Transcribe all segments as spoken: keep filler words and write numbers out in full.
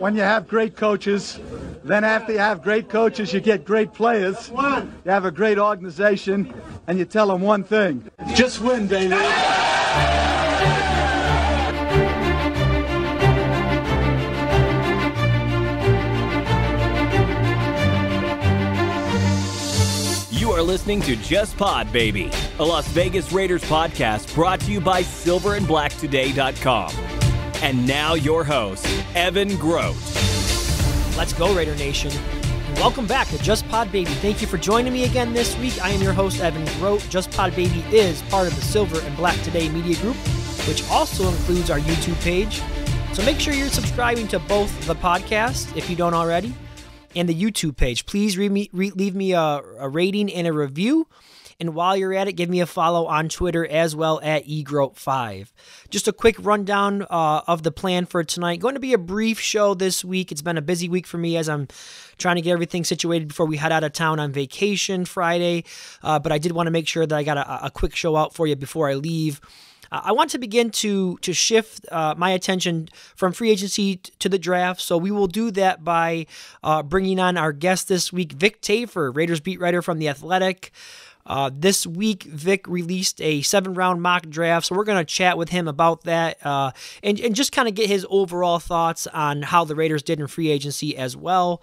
when you have great coaches. Then after you have great coaches, you get great players. You have a great organization, and you tell them one thing. Just win, baby. You are listening to Just Pod Baby, a Las Vegas Raiders podcast brought to you by silver and black today dot com. And now your host, Evan Groat. Let's go, Raider Nation. And welcome back to Just Pod Baby. Thank you for joining me again this week. I am your host, Evan Groat. Just Pod Baby is part of the Silver and Black Today media group, which also includes our YouTube page. So make sure you're subscribing to both the podcast, if you don't already, and the YouTube page. Please re- re- leave me a, a rating and a review. And while you're at it, give me a follow on Twitter as well at e groat five. Just a quick rundown uh, of the plan for tonight. Going to be a brief show this week. It's been a busy week for me as I'm trying to get everything situated before we head out of town on vacation Friday. Uh, but I did want to make sure that I got a, a quick show out for you before I leave. Uh, I want to begin to, to shift uh, my attention from free agency t- to the draft. So we will do that by uh, bringing on our guest this week, Vic Tafur, Raiders beat writer from The Athletic. Uh, this week, Vic released a seven round mock draft, so we're going to chat with him about that uh, and, and just kind of get his overall thoughts on how the Raiders did in free agency as well.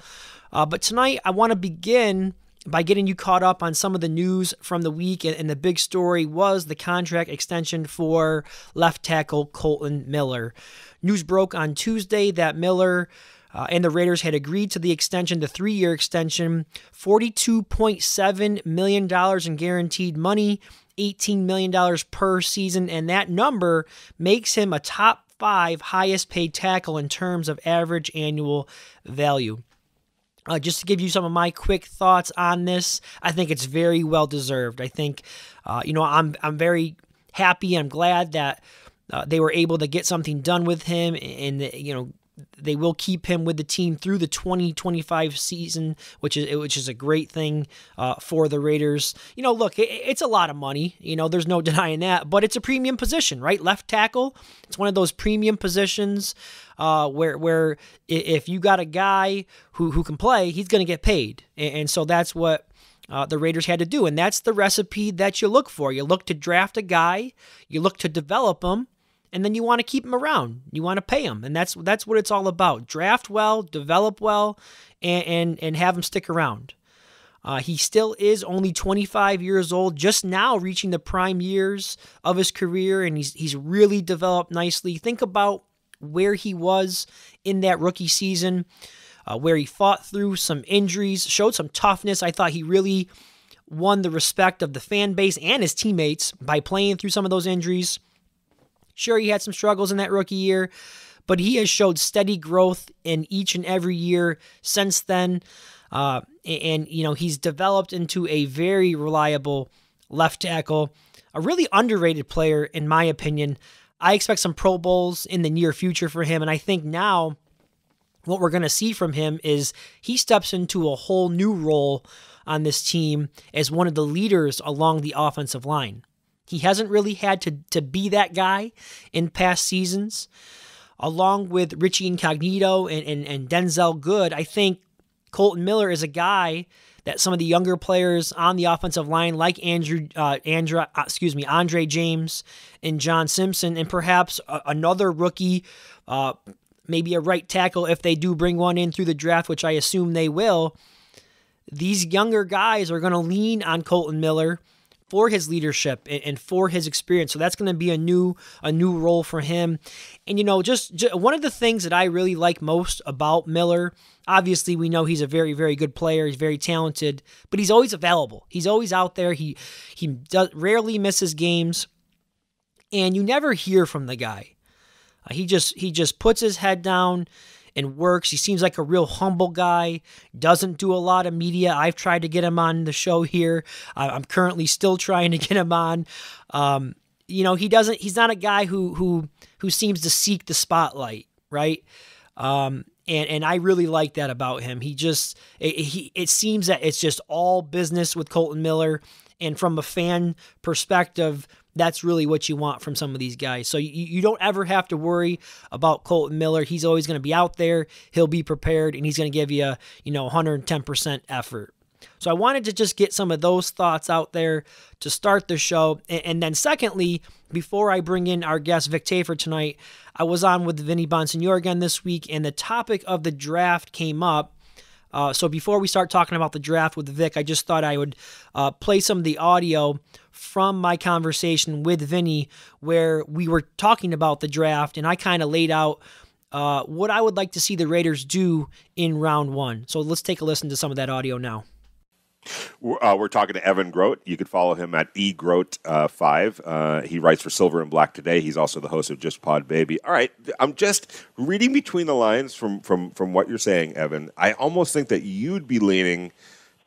Uh, but tonight, I want to begin by getting you caught up on some of the news from the week, and, and the big story was the contract extension for left tackle Kolton Miller. News broke on Tuesday that Miller... Uh, and the Raiders had agreed to the extension, the three-year extension, forty-two point seven million dollars in guaranteed money, eighteen million dollars per season, and that number makes him a top five highest-paid tackle in terms of average annual value. Uh, just to give you some of my quick thoughts on this, I think it's very well-deserved. I think, uh, you know, I'm I'm very happy and I'm glad that uh, they were able to get something done with him and, and you know, they will keep him with the team through the twenty twenty-five season, which is which is a great thing uh, for the Raiders. You know, look, it, it's a lot of money. You know, there's no denying that, but it's a premium position, right? Left tackle, it's one of those premium positions uh, where where if you got a guy who, who can play, he's going to get paid, and, and so that's what uh, the Raiders had to do, and that's the recipe that you look for. You look to draft a guy, you look to develop him, and then you want to keep them around. You want to pay them. And that's that's what it's all about. Draft well, develop well, and and, and have them stick around. Uh, he still is only twenty-five years old, just now reaching the prime years of his career, and he's he's really developed nicely. Think about where he was in that rookie season, uh, where he fought through some injuries, showed some toughness. I thought he really won the respect of the fan base and his teammates by playing through some of those injuries. Sure, he had some struggles in that rookie year, but he has showed steady growth in each and every year since then. Uh, and, you know, he's developed into a very reliable left tackle, a really underrated player, in my opinion. I expect some Pro Bowls in the near future for him. And I think now what we're going to see from him is he steps into a whole new role on this team as one of the leaders along the offensive line. He hasn't really had to, to be that guy in past seasons. Along with Richie Incognito and, and, and Denzel Good, I think Kolton Miller is a guy that some of the younger players on the offensive line, like Andrew, uh, Andrew, excuse me, Andre James and John Simpson, and perhaps a, another rookie, uh, maybe a right tackle if they do bring one in through the draft, which I assume they will. These younger guys are going to lean on Kolton Miller for his leadership and for his experience. So that's going to be a new a new role for him. And, you know, just, just one of the things that I really like most about Miller, obviously we know he's a very, very good player. He's very talented, but he's always available. He's always out there. He, he does, rarely misses games, and you never hear from the guy. Uh, he just he just puts his head down and works. He seems like a real humble guy, doesn't do a lot of media. I've tried to get him on the show here. I'm currently still trying to get him on. Um, you know, he doesn't, he's not a guy who, who, who seems to seek the spotlight. Right. Um, and, and I really like that about him. He just, it, he, it seems that it's just all business with Kolton Miller. And from a fan perspective, that's really what you want from some of these guys. So you, you don't ever have to worry about Kolton Miller. He's always going to be out there. He'll be prepared, and he's going to give you, you know, one hundred ten percent effort. So I wanted to just get some of those thoughts out there to start the show. And then secondly, before I bring in our guest Vic Tafur tonight, I was on with Vinny Bonsignore again this week, and the topic of the draft came up. Uh, so before we start talking about the draft with Vic, I just thought I would uh, play some of the audio from my conversation with Vinny where we were talking about the draft, and I kind of laid out uh, what I would like to see the Raiders do in round one. So let's take a listen to some of that audio now. Uh, we're talking to Evan Groat. You can follow him at e groat five. Uh, uh, he writes for Silver and Black Today. He's also the host of Just Pod Baby. All right, I'm just reading between the lines from, from, from what you're saying, Evan. I almost think that you'd be leaning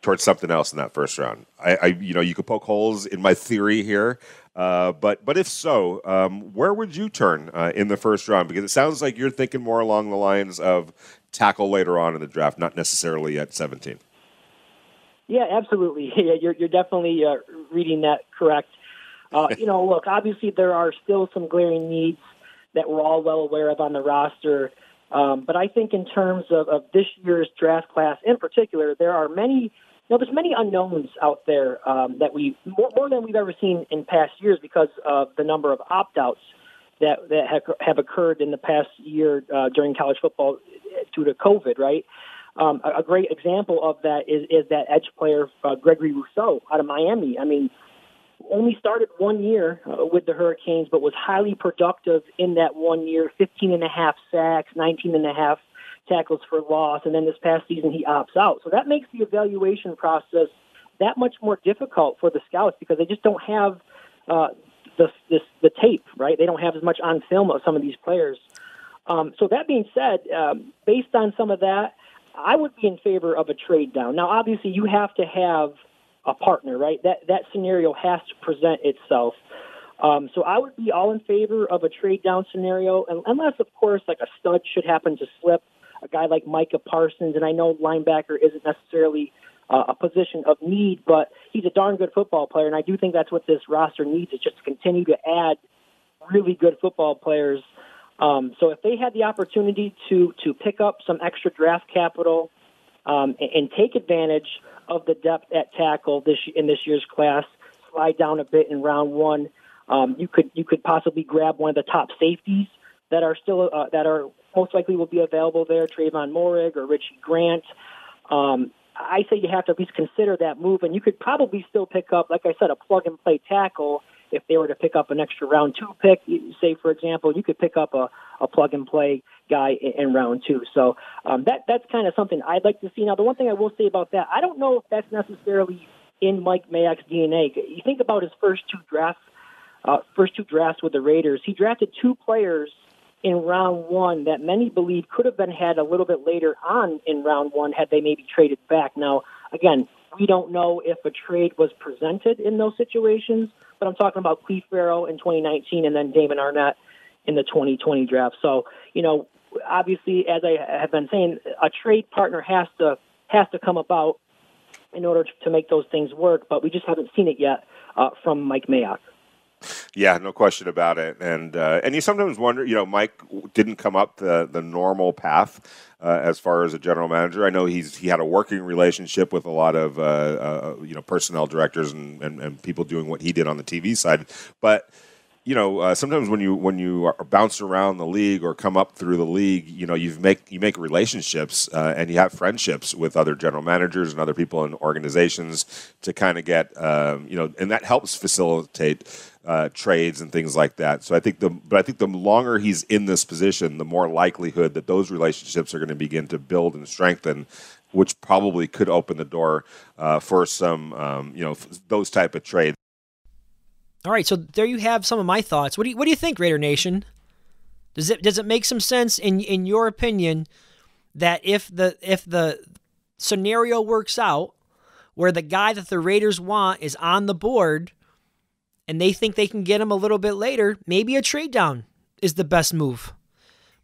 towards something else in that first round. I, I you know, you could poke holes in my theory here, uh, but but if so, um, where would you turn uh, in the first round? Because it sounds like you're thinking more along the lines of tackle later on in the draft, not necessarily at seventeen. Yeah, absolutely. Yeah, you're you're definitely uh, reading that correct. Uh, you know, look, obviously there are still some glaring needs that we're all well aware of on the roster, um, but I think in terms of, of this year's draft class in particular, there are many, you know, there's many unknowns out there um, that we more, more than we've ever seen in past years because of the number of opt-outs that that have, have occurred in the past year uh, during college football due to COVID, right? Um, a great example of that is, is that edge player, uh, Gregory Rousseau, out of Miami. I mean, only started one year uh, with the Hurricanes, but was highly productive in that one year, fifteen and a half sacks, nineteen and a half tackles for loss, and then this past season he opts out. So that makes the evaluation process that much more difficult for the scouts because they just don't have uh, the, this, the tape, right? They don't have as much on film of some of these players. Um, so that being said, um, based on some of that, I would be in favor of a trade down. Now, obviously, you have to have a partner, right? That that scenario has to present itself. Um, so I would be all in favor of a trade down scenario, unless, of course, like a stud should happen to slip, a guy like Micah Parsons. And I know linebacker isn't necessarily uh, a position of need, but he's a darn good football player, and I do think that's what this roster needs is just to continue to add really good football players. Um, so if they had the opportunity to to pick up some extra draft capital um, and, and take advantage of the depth at tackle this in this year's class, slide down a bit in round one, um, you could you could possibly grab one of the top safeties that are still uh, that are most likely will be available there, Trevon Moehrig or Richie Grant. Um, I say you have to at least consider that move, and you could probably still pick up, like I said, a plug and play tackle. If they were to pick up an extra round two pick, say, for example, you could pick up a, a plug-and-play guy in, in round two. So um, that that's kind of something I'd like to see. Now, the one thing I will say about that, I don't know if that's necessarily in Mike Mayock's D N A. You think about his first two drafts, uh, first two drafts with the Raiders. He drafted two players in round one that many believe could have been had a little bit later on in round one had they maybe traded back. Now, again, we don't know if a trade was presented in those situations, but I'm talking about Clelin Ferrell in twenty nineteen and then Damon Arnette in the twenty twenty draft. So, you know, obviously, as I have been saying, a trade partner has to has to come about in order to make those things work, but we just haven't seen it yet uh, from Mike Mayock. Yeah, no question about it. And uh, and you sometimes wonder, you know, Mike didn't come up the, the normal path uh, as far as a general manager. I know he's he had a working relationship with a lot of, uh, uh, you know, personnel directors and, and, and people doing what he did on the T V side. But, you know, uh, sometimes when you when you are bounce around the league or come up through the league, you know, you make you make relationships uh, and you have friendships with other general managers and other people in organizations to kind of get, um, you know, and that helps facilitate Uh, trades and things like that. So I think the, but I think the longer he's in this position, the more likelihood that those relationships are going to begin to build and strengthen, which probably could open the door uh, for some, um, you know, those type of trades. All right, so there you have some of my thoughts. What do you, what do you think, Raider Nation? Does it does it make some sense in in your opinion that if the if the scenario works out where the guy that the Raiders want is on the board, and they think they can get him a little bit later, maybe a trade down is the best move?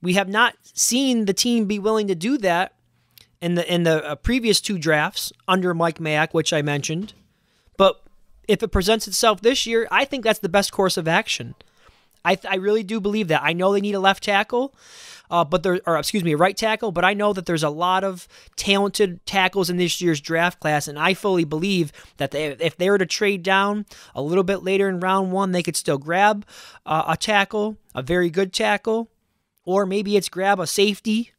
We have not seen the team be willing to do that in the in the previous two drafts under Mike Mayock, which I mentioned. But if it presents itself this year, I think that's the best course of action. I, th- I really do believe that. I know they need a left tackle, uh, but there, or excuse me, a right tackle. But I know that there's a lot of talented tackles in this year's draft class, and I fully believe that they, if they were to trade down a little bit later in round one, they could still grab uh, a tackle, a very good tackle, or maybe it's grab a safety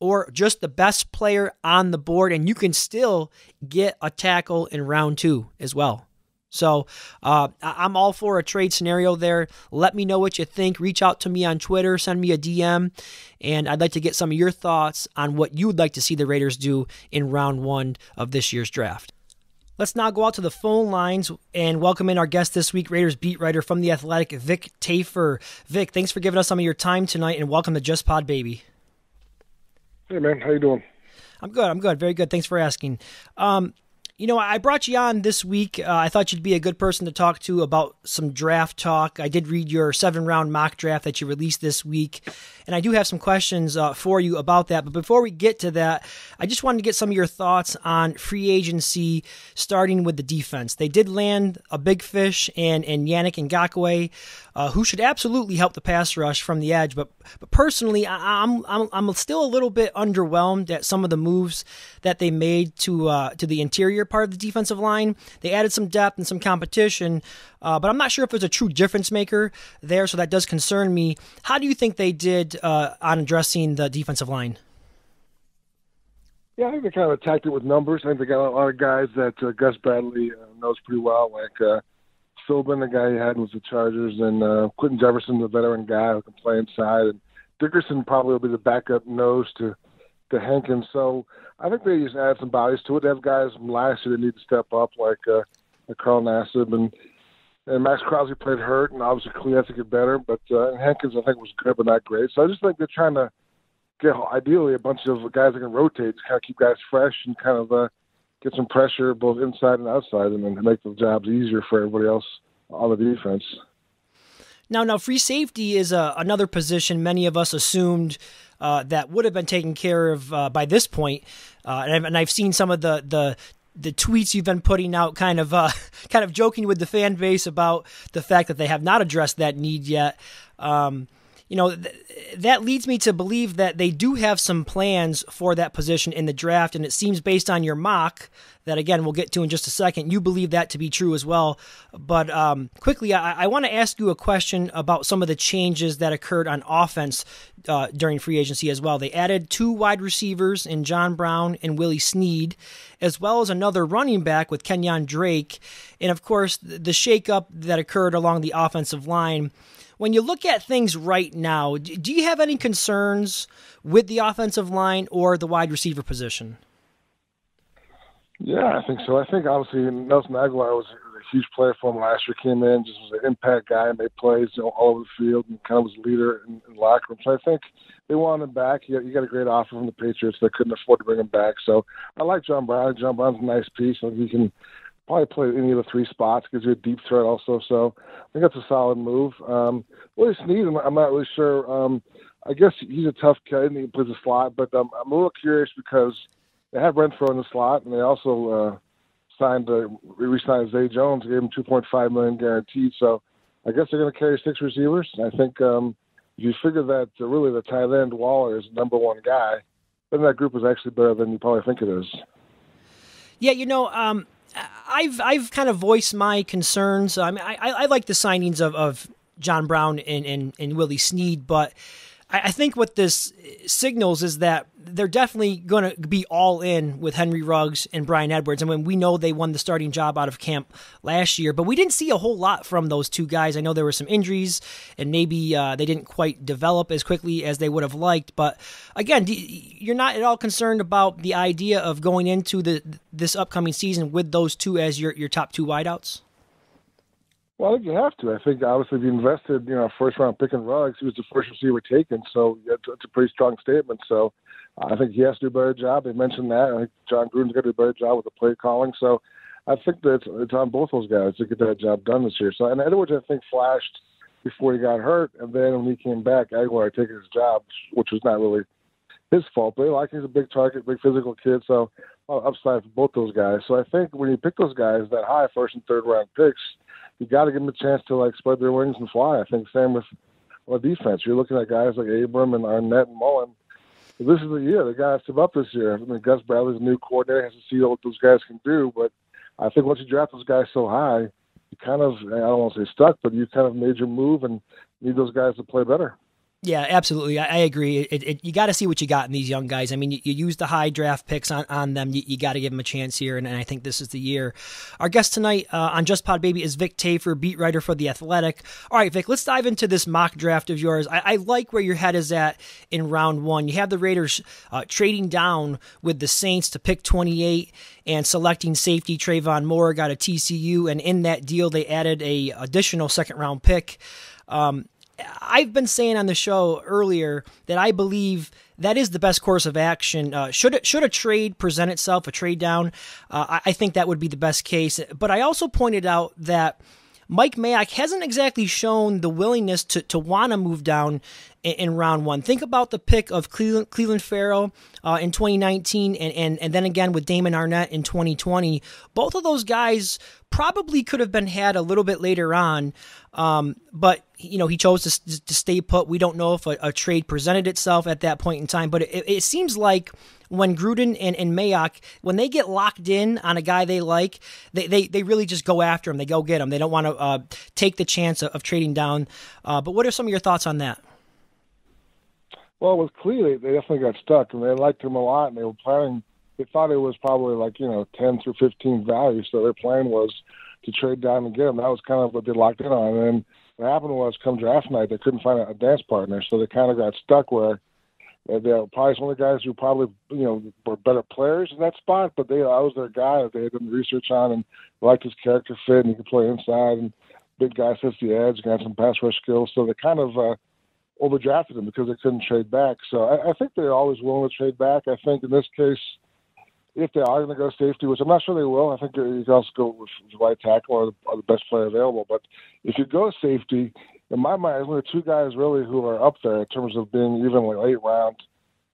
or just the best player on the board, and you can still get a tackle in round two as well. So uh, I'm all for a trade scenario there. Let me know what you think. Reach out to me on Twitter. Send me a D M. And I'd like to get some of your thoughts on what you would like to see the Raiders do in round one of this year's draft. Let's now go out to the phone lines and welcome in our guest this week, Raiders beat writer from The Athletic, Vic Tafur. Vic, thanks for giving us some of your time tonight, and welcome to Just Pod Baby. Hey, man. How you doing? I'm good. I'm good. Very good. Thanks for asking. Um, You know, I brought you on this week. Uh, I thought you'd be a good person to talk to about some draft talk. I did read your seven round mock draft that you released this week, and I do have some questions uh, for you about that. But before we get to that, I just wanted to get some of your thoughts on free agency, starting with the defense. They did land a big fish and, and Yannick Ngakoue, uh, who should absolutely help the pass rush from the edge. But but personally, I, I'm, I'm I'm still a little bit underwhelmed at some of the moves that they made to uh, to the interior part of the defensive line. They added some depth and some competition, uh, but I'm not sure if there's a true difference maker there, so that does concern me. How do you think they did uh, on addressing the defensive line? Yeah, I think they kind of attacked it with numbers. I think they got a lot of guys that uh, Gus Bradley uh, knows pretty well, like uh, Philbin, the guy he had was the Chargers, and uh, Quinton Jefferson, the veteran guy who can play inside, and Dickerson probably will be the backup nose to to Hankins. So I think they just add some bodies to it. They have guys from last year that need to step up, like uh, like Carl Nassib, and, and Max Crosby played hurt, and obviously Clelin has to get better. But uh, and Hankins, I think, was good but not great. So I just think they're trying to get, ideally, a bunch of guys that can rotate to kind of keep guys fresh and kind of uh, get some pressure both inside and outside, and then make the jobs easier for everybody else on the defense. Now, now, free safety is uh, another position many of us assumed Uh, that would have been taken care of uh, by this point, uh, and, I've, and I've seen some of the, the the tweets you've been putting out, kind of uh, kind of joking with the fan base about the fact that they have not addressed that need yet. Um, you know, th that leads me to believe that they do have some plans for that position in the draft, and it seems based on your mock that, again, we'll get to in just a second, you believe that to be true as well. But um, quickly, I, I want to ask you a question about some of the changes that occurred on offense uh, during free agency as well. They added two wide receivers in John Brown and Willie Snead, as well as another running back with Kenyon Drake, and, of course, the shakeup that occurred along the offensive line. When you look at things right now, do you have any concerns with the offensive line or the wide receiver position? Yeah, I think so. I think, obviously, Nelson Aguilar was a huge player for him last year. Came in, just was an impact guy, and made plays, you know, all over the field, and kind of was a leader in, in the locker room. So I think they want him back. You got, you got a great offer from the Patriots. They couldn't afford to bring him back. So I like John Brown. John Brown's a nice piece. Like, he can probably play any of the three spots, gives you a deep threat also. So I think that's a solid move. Um, Willie Snead, I'm not really sure. Um, I guess he's a tough kid, and he plays a slot, but um, I'm a little curious because they have Renfrow in the slot, and they also uh, signed uh, re-signed Zay Jones, gave him two point five million dollars guaranteed. So I guess they're going to carry six receivers. And I think um, if you figure that uh, really the tight end Waller is the number one guy, then that group is actually better than you probably think it is. Yeah, you know, um, I've I've kind of voiced my concerns. I mean, I, I like the signings of, of John Brown and, and, and Willie Snead, but I think what this signals is that they're definitely going to be all in with Henry Ruggs and Bryan Edwards. I mean, we know they won the starting job out of camp last year, but we didn't see a whole lot from those two guys. I know there were some injuries, and maybe uh, they didn't quite develop as quickly as they would have liked. But again, do, you're not at all concerned about the idea of going into the this upcoming season with those two as your, your top two wideouts? Well, I think you have to. I think, obviously, if you invested, you know, first-round pick in Ruggs, he was the first receiver taken, so it's a pretty strong statement. So I think he has to do a better job. They mentioned that. I think John Gruden's got to do a better job with the play calling. So I think that it's on both those guys to get that job done this year. So, and Edwards, I think, flashed before he got hurt, and then when he came back, Aguilar taking his job, which was not really his fault. But like, he's a big target, big physical kid, so a lot of upside for both those guys. So I think when you pick those guys that high, first and third round picks, you got to give them a chance to like spread their wings and fly. I think same with well, defense. You're looking at guys like Abram and Arnette and Mullen. This is the year the guys step up this year. I mean, Gus Bradley's a new coordinator, has to see what those guys can do. But I think once you draft those guys so high, you kind of, I don't want to say stuck, but you kind of made your move and need those guys to play better. Yeah, absolutely. I, I agree. It, it, you got to see what you got in these young guys. I mean, you, you use the high draft picks on, on them. You, you got to give them a chance here, and, and I think this is the year. Our guest tonight uh, on Just Pod Baby is Vic Tafur, beat writer for The Athletic. All right, Vic, let's dive into this mock draft of yours. I, I like where your head is at in round one. You have the Raiders uh, trading down with the Saints to pick twenty-eight and selecting safety Trevon Moehrig out of T C U, and in that deal they added a additional second-round pick. Um I've been saying on the show earlier that I believe that is the best course of action. Uh, should it, should a trade present itself, a trade down, uh, I, I think that would be the best case. But I also pointed out that Mike Mayock hasn't exactly shown the willingness to, to want to move down in, in round one. Think about the pick of Clelin, Clelin Ferrell uh, in twenty nineteen and, and, and then again with Damon Arnette in twenty twenty. Both of those guys probably could have been had a little bit later on, um, but you know he chose to, to stay put. We don't know if a, a trade presented itself at that point in time, but it, it seems like when Gruden and, and Mayock, when they get locked in on a guy they like, they, they, they really just go after him. They go get him. They don't want to uh, take the chance of, of trading down. Uh, but what are some of your thoughts on that? Well, with Clelin, they definitely got stuck, and they liked him a lot, and they were planning – they thought it was probably like, you know, ten through fifteen value, so their plan was to trade down and get him. That was kind of what they locked in on. And what happened was, come draft night, they couldn't find a dance partner, so they kind of got stuck where they were probably some of the guys who probably, you know, were better players in that spot, but they, I was their guy that they had done research on and liked his character fit, and he could play inside, and big guy sets the edge, got some pass rush skills, so they kind of uh, overdrafted him because they couldn't trade back. So I, I think they're always willing to trade back. I think in this case, if they are going to go safety, which I'm not sure they will, I think you can also go with the right tackle or the, or the best player available. But if you go safety, in my mind, there's only two guys really who are up there in terms of being even like late round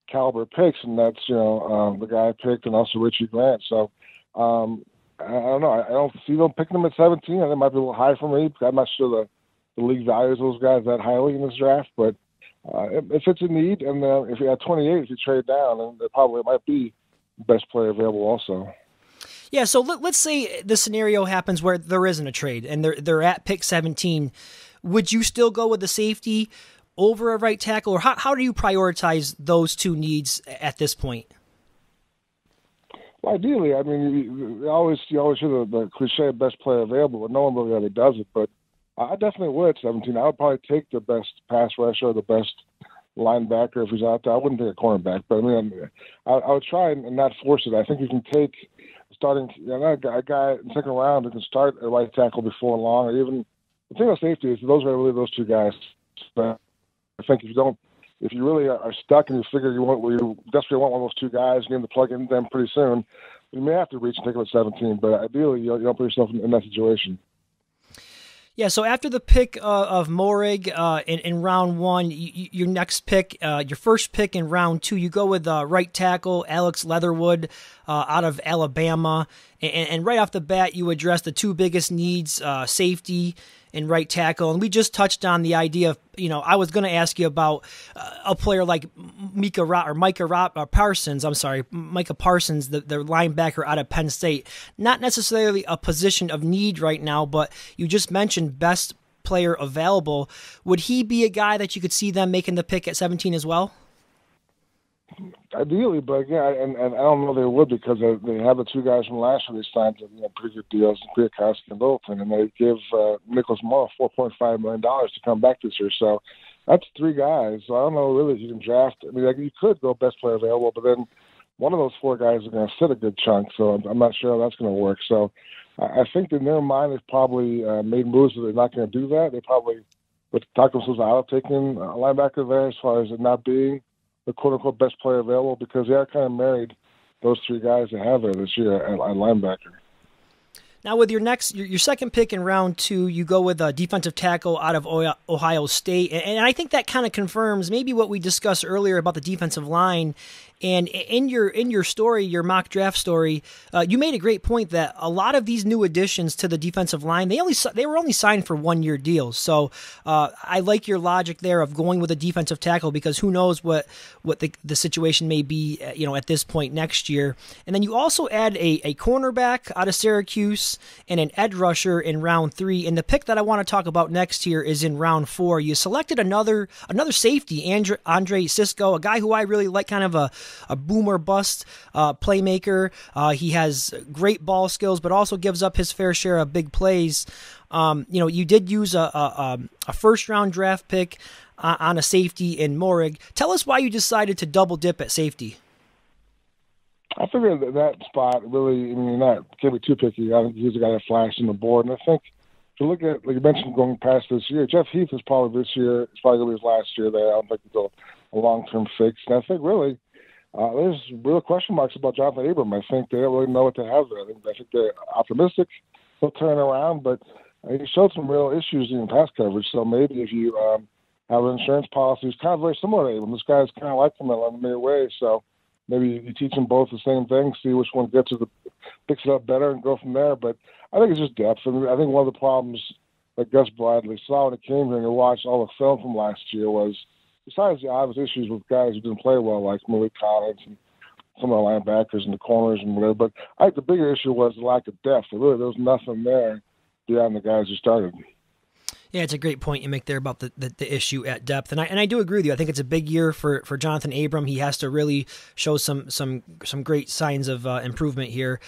caliber picks, and that's you know um, the guy I picked and also Richie Grant. So um, I, I don't know. I, I don't see them picking them at seventeen. I think it might be a little high for me. I'm not sure the, the league values those guys that highly in this draft, but uh, if it's a need, and uh, if you have twenty-eight, if you trade down, and it probably might be best player available also. Yeah, so let, let's say the scenario happens where there isn't a trade and they're, they're at pick seventeen. Would you still go with the safety over a right tackle, or how, how do you prioritize those two needs at this point? Well, ideally, I mean, you always, you always hear the, the cliche best player available, but no one really ever does it. But I definitely would at seventeen. I would probably take the best pass rusher or the best linebacker if he's out there. I wouldn't take a cornerback, but I mean, I, I would try and not force it. I think you can take starting you know, a guy in the second round who can start a right tackle before long, or even the thing on safety is those are really those two guys. But I think if you don't, if you really are stuck and you figure you want, you desperately want one of those two guys, you need to plug in them pretty soon. You may have to reach and take them at seventeen, but ideally you don't put yourself in that situation. Yeah, so after the pick uh, of Moehrig uh, in, in round one, you, your next pick, uh, your first pick in round two, you go with uh, right tackle Alex Leatherwood uh, out of Alabama. And, and right off the bat, you address the two biggest needs, uh, safety and right tackle. And we just touched on the idea of, you know, I was going to ask you about uh, a player like Micah or Micah uh, Parsons, I'm sorry, Micah Parsons, the, the linebacker out of Penn State. Not necessarily a position of need right now, but you just mentioned best player available. Would he be a guy that you could see them making the pick at seventeen as well? Ideally, but yeah, and, and I don't know they would because they, they have the two guys from last year they signed to you know, pretty good deals, Kwiatkowski and Littleton, and they give uh, Nicholas Morrow four point five million dollars to come back this year. So that's three guys. So I don't know really if you can draft. I mean, like, you could go best player available, but then one of those four guys are going to sit a good chunk, so I'm, I'm not sure how that's going to work. So I, I think in their mind they've probably uh, made moves that they're not going to do that. They probably would talk themselves out of taking a linebacker there as far as it not being the quote-unquote best player available because they are kind of married, those three guys that have there this year at linebacker. Now with your next, your, your second pick in round two, you go with a defensive tackle out of Ohio State. And, and I think that kind of confirms maybe what we discussed earlier about the defensive line. And in your in your story, your mock draft story, uh, you made a great point that a lot of these new additions to the defensive line, they only they were only signed for one year deals. So uh, I like your logic there of going with a defensive tackle, because who knows what what the, the situation may be, you know, at this point next year. And then you also add a a cornerback out of Syracuse and an edge rusher in round three. And the pick that I want to talk about next here is in round four. You selected another another safety, Andre, Andre Cisco, a guy who I really like, kind of a a boomer bust uh, playmaker. Uh, he has great ball skills, but also gives up his fair share of big plays. Um, you know, you did use a, a, a first round draft pick uh, on a safety in Moehrig. Tell us why you decided to double dip at safety. I figured that, that spot really, I mean, that can't be too picky. I think he's a guy that flashed on the board. And I think if you look at, like you mentioned, going past this year, Jeff Heath is probably this year, it's probably going to be his last year there. I don't think he'll go a long term fix. And I think really, Uh, there's real question marks about Jonathan Abram. I think they don't really know what they have there. I think, I think they're optimistic he'll turn around, but he showed some real issues in pass coverage. So maybe if you um, have an insurance policy, it's kind of very similar to Abram. This guy's kind of like him in many ways. So maybe you teach them both the same thing, see which one gets it, picks it up better, and go from there. But I think it's just depth. I mean, I think one of the problems that Gus Bradley saw when he came here and watched all the film from last year was, besides the obvious issues with guys who didn't play well, like Malik Collins and some of the linebackers and the corners and whatever, but I think the bigger issue was the lack of depth. Really, there was nothing there beyond the guys who started. Yeah, it's a great point you make there about the, the, the issue at depth, and I and I do agree with you. I think it's a big year for, for Jonathan Abram. He has to really show some some some great signs of uh, improvement here.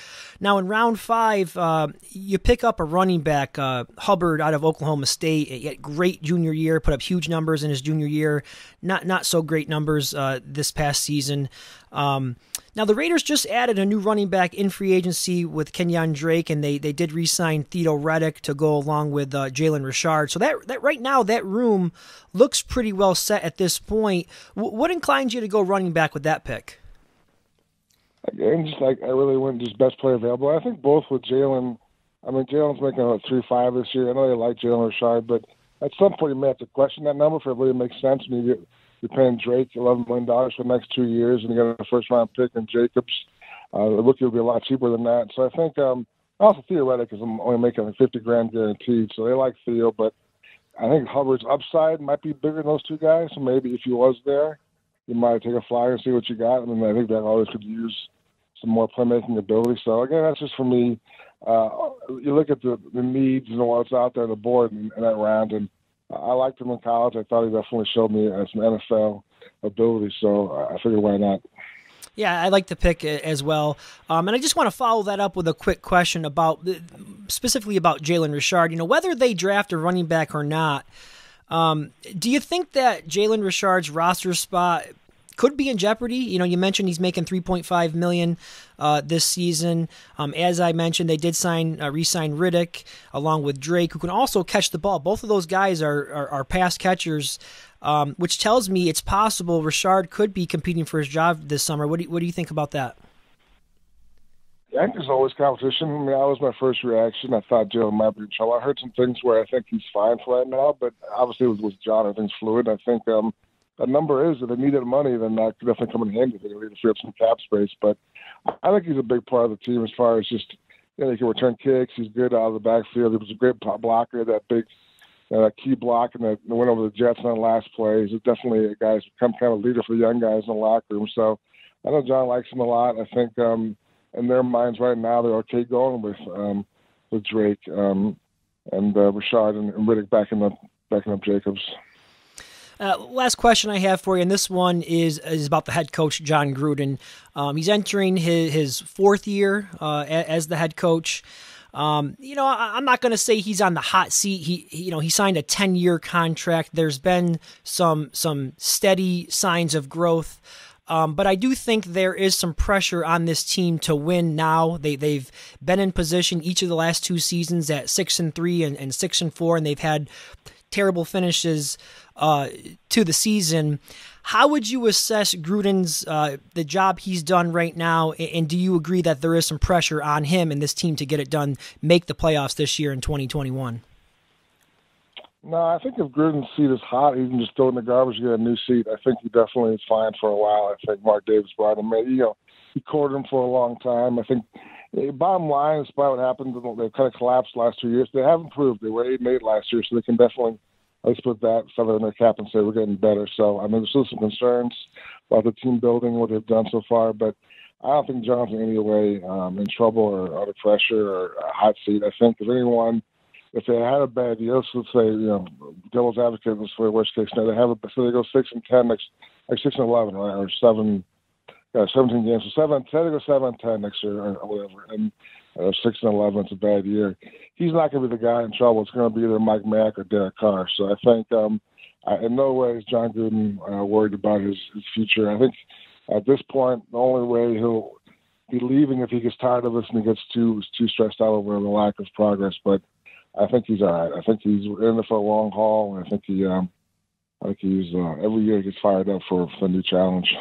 Now in round five, uh, you pick up a running back, uh, Hubbard out of Oklahoma State. He had great junior year, put up huge numbers in his junior year. Not not so great numbers uh, this past season. Um, now the Raiders just added a new running back in free agency with Kenyon Drake, and they they did re-sign Theodore Reddick to go along with uh, Jalen Rashard. So that that right now that room looks pretty well set at this point. W what inclines you to go running back with that pick? Again, just like I really went just best player available. I think both with Jalen. I mean, Jalen's making a three five this year. I know they like Jalen Rashard, but at some point you may have to question that number if it really makes sense. I mean, you, you're paying Drake eleven million dollars for the next two years, and you got a first round pick and Jacobs. Uh, the rookie will be a lot cheaper than that. So I think um, also theoretic because I'm only making like fifty grand guaranteed. So they like Theo, but I think Hubbard's upside might be bigger than those two guys. So maybe if he was there, you might take a flyer and see what you got. I mean, I think that always could use some more playmaking ability. So, again, that's just for me. Uh, you look at the, the needs and what's out there on the board in, in that round, and I liked him in college. I thought he definitely showed me some N F L ability. So I figured why not. Yeah, I like the pick as well. Um, and I just want to follow that up with a quick question about specifically about Jalen Rashard. You know, whether they draft a running back or not, um, do you think that Jalen Rashard's roster spot could be in jeopardy? You know, you mentioned he's making three point five million dollars uh, this season. Um, as I mentioned, they did sign, uh, re-sign Riddick along with Drake, who can also catch the ball. Both of those guys are are, are pass catchers, um, which tells me it's possible Rashard could be competing for his job this summer. What do you, what do you think about that? Yeah, I think there's always competition. I mean, that was my first reaction. I thought Jalen might be in trouble. I heard some things where I think he's fine for right now, but obviously with, with John, everything's fluid. I think. Um, The number is, if they needed money, then that could definitely come in handy. They're going to free up some cap space. But I think he's a big part of the team as far as just, you know, he can return kicks. He's good out of the backfield. He was a great blocker, that big uh, key block, and the, the win over the Jets on the last play. He's definitely a guy who's become kind of a leader for the young guys in the locker room. So I know John likes him a lot. I think um, in their minds right now, they're okay going with um, with Drake um, and uh, Rashard and, and Riddick backing up, backing up Jacobs. Uh, last question I have for you, and this one is is about the head coach, John Gruden. Um, he's entering his, his fourth year uh, as the head coach. Um, you know, I, I'm not going to say he's on the hot seat. He, he you know, he signed a ten year contract. There's been some some steady signs of growth. Um, but I do think there is some pressure on this team to win now. They, they've been in position each of the last two seasons at six and three and, and six and four, and they've had terrible finishes uh, to the season. How would you assess Gruden's, uh, the job he's done right now, and do you agree that there is some pressure on him and this team to get it done, make the playoffs this year in twenty twenty-one? No, I think if Gruden's seat is hot, he can just throw it in the garbage and get a new seat. I think he definitely is fine for a while. I think Mark Davis brought him in. You know, he courted him for a long time. I think, bottom line, despite what happened, they've kind of collapsed the last two years. They have improved. They were eight and eight last year, so they can definitely, let's put that feather in their cap and say we're getting better. So, I mean, there's still some concerns about the team building, what they've done so far, but I don't think John's in any way um, in trouble or under pressure or a hot seat. I think if anyone, if they had a bad year, let's say, you know, devil's advocate was for the worst case. Now they have a, so they go six and ten next, like six and eleven, right, or seven, yeah, seventeen games. So seven and ten, they go seven and ten next year, or whatever. And uh, six and eleven, it's a bad year. He's not going to be the guy in trouble. It's going to be either Mike Mayock or Derek Carr. So I think, um, I, in no way is John Gruden uh, worried about his, his future. I think at this point, the only way he'll be leaving if he gets tired of us and he gets too too stressed out over the lack of progress, but. I think he's all right. I think he's in it for a long haul, and I think he, um, I think he's uh, every year he gets fired up for, for a new challenge.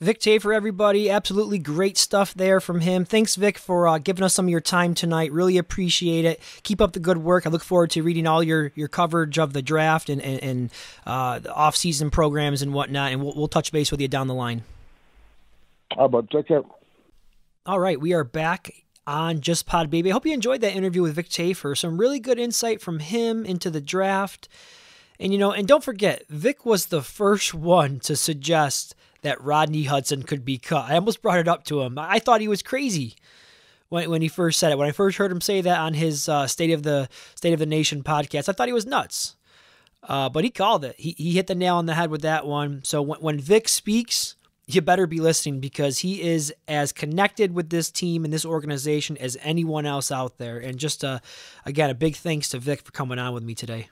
Vic Tafur, everybody, absolutely great stuff there from him. Thanks, Vic, for uh, giving us some of your time tonight. Really appreciate it. Keep up the good work. I look forward to reading all your, your coverage of the draft and and, and uh, the off-season programs and whatnot, and we'll, we'll touch base with you down the line. All right, bud. Take care. All right, we are back on Just Pod Baby. I hope you enjoyed that interview with Vic Tafur. Some really good insight from him into the draft. And, you know, and don't forget, Vic was the first one to suggest that Rodney Hudson could be cut. I almost brought it up to him. I thought he was crazy when, when he first said it. When I first heard him say that on his uh, State of the State of the Nation podcast, I thought he was nuts. Uh, but he called it. He, he hit the nail on the head with that one. So when, when Vic speaks, you better be listening, because he is as connected with this team and this organization as anyone else out there. And just, uh, again, a big thanks to Vic for coming on with me today.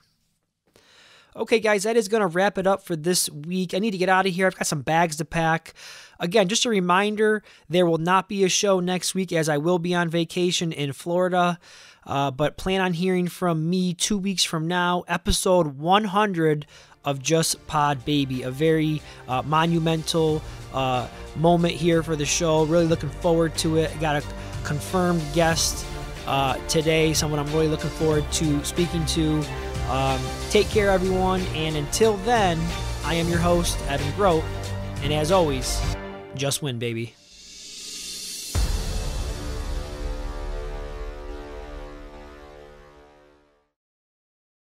Okay, guys, that is going to wrap it up for this week. I need to get out of here. I've got some bags to pack. Again, just a reminder, there will not be a show next week as I will be on vacation in Florida. Uh, but plan on hearing from me two weeks from now, episode one hundred of Just Pod Baby, a very uh, monumental uh, moment here for the show. Really looking forward to it. I got a confirmed guest uh, today, someone I'm really looking forward to speaking to. Um, take care, everyone, and until then, I am your host, Evan Groat, and as always, just win, baby.